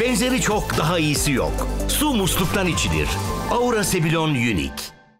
Benzeri çok daha iyisi yok. Su musluktan içilir. Aura Sebilon Unique.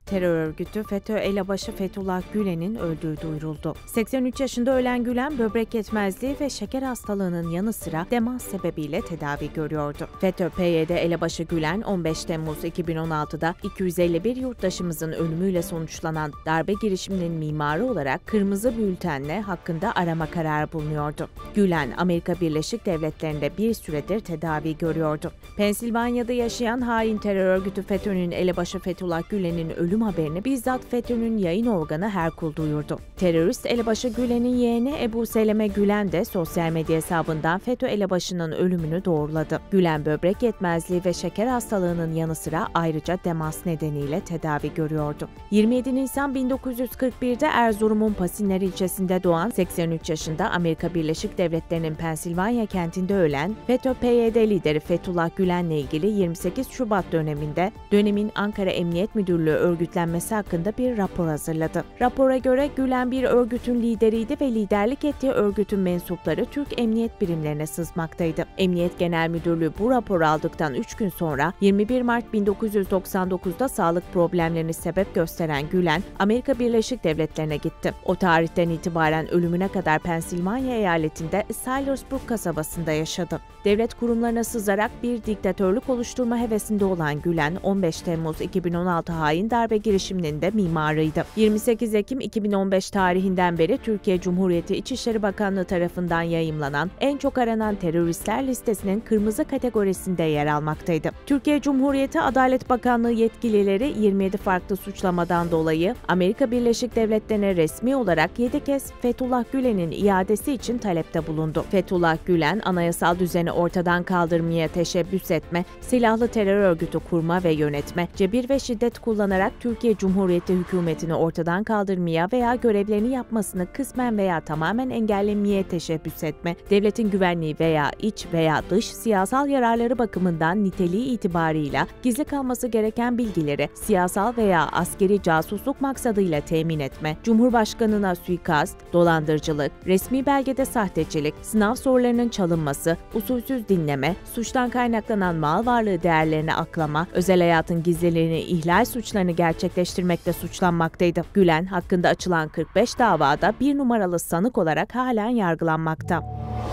Terör örgütü FETÖ elebaşı Fethullah Gülen'in öldüğü duyuruldu. 83 yaşında ölen Gülen böbrek yetmezliği ve şeker hastalığının yanı sıra demans sebebiyle tedavi görüyordu. FETÖ-PYD elebaşı Gülen 15 Temmuz 2016'da 251 yurttaşımızın ölümüyle sonuçlanan darbe girişiminin mimarı olarak kırmızı bültenle hakkında arama kararı bulunuyordu. Gülen Amerika Birleşik Devletleri'nde bir süredir tedavi görüyordu. Pensilvanya'da yaşayan hain terör örgütü FETÖ'nün elebaşı Fethullah Gülen'in ölüm haberini bizzat FETÖ'nün yayın organı Herkul duyurdu. Terörist elebaşı Gülen'in yeğeni Ebu Seleme Gülen de sosyal medya hesabından FETÖ elebaşının ölümünü doğruladı. Gülen böbrek yetmezliği ve şeker hastalığının yanı sıra ayrıca demans nedeniyle tedavi görüyordu. 27 Nisan 1941'de Erzurum'un Pasinler ilçesinde doğan 83 yaşında Amerika Birleşik Devletleri'nin Pensilvanya kentinde ölen FETÖ-PYD lideri Fethullah Gülen'le ilgili 28 Şubat döneminde dönemin Ankara Emniyet Müdürlüğü örgütlenmesi hakkında bir rapor hazırladı. Rapora göre Gülen bir örgütün lideriydi ve liderlik ettiği örgütün mensupları Türk emniyet birimlerine sızmaktaydı. Emniyet Genel Müdürlüğü bu raporu aldıktan 3 gün sonra 21 Mart 1999'da sağlık problemlerini sebep gösteren Gülen, Amerika Birleşik Devletleri'ne gitti. O tarihten itibaren ölümüne kadar Pensilvanya eyaletinde Silosburg kasabasında yaşadı. Devlet kurumlarına sızarak bir diktatörlük oluşturma hevesinde olan Gülen, 15 Temmuz 2016 hain darbe girişiminin de mimarıydı. 28 Ekim 2015 tarihinden beri Türkiye Cumhuriyeti İçişleri Bakanlığı tarafından yayımlanan en çok aranan teröristler listesinin kırmızı kategorisinde yer almaktaydı. Türkiye Cumhuriyeti Adalet Bakanlığı yetkilileri 27 farklı suçlamadan dolayı Amerika Birleşik Devletleri'ne resmi olarak 7 kez Fethullah Gülen'in iadesi için talepte bulundu. Fethullah Gülen, anayasal düzeni ortadan kaldırmaya teşebbüs etme, silahlı terör örgütü kurma ve yönetme, cebir ve şiddet kullanarak Türkiye Cumhuriyeti hükümetini ortadan kaldırmaya veya görevlerini yapmasını kısmen veya tamamen engellemeye teşebbüs etme, devletin güvenliği veya iç veya dış siyasal yararları bakımından niteliği itibarıyla gizli kalması gereken bilgileri siyasal veya askeri casusluk maksadıyla temin etme, Cumhurbaşkanına suikast, dolandırıcılık, resmi belgede sahtecilik, sınav sorularının çalınması, usulsüz dinleme, suçtan kaynaklanan mal varlığı değerlerini aklama, özel hayatın gizliliğini ihlal suçlarını gerçekleştirmekte suçlanmaktaydı. Gülen hakkında açılan 45 davada 1 numaralı sanık olarak halen yargılanmakta.